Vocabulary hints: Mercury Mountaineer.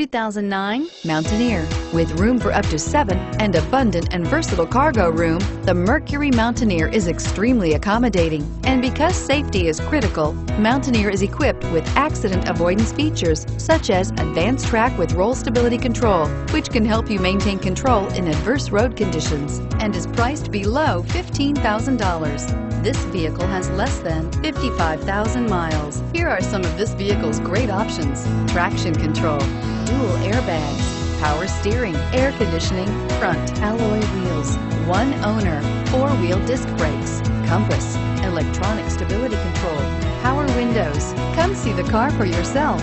2009 Mountaineer. With room for up to 7 and abundant and versatile cargo room, the Mercury Mountaineer is extremely accommodating. And because safety is critical, Mountaineer is equipped with accident avoidance features such as advanced track with roll stability control, which can help you maintain control in adverse road conditions, and is priced below $15,000. This vehicle has less than 55,000 miles. Here are some of this vehicle's great options: traction control, dual airbags, power steering, air conditioning, front alloy wheels, one owner, four-wheel disc brakes, compass, electronic stability control, power windows. Come see the car for yourself.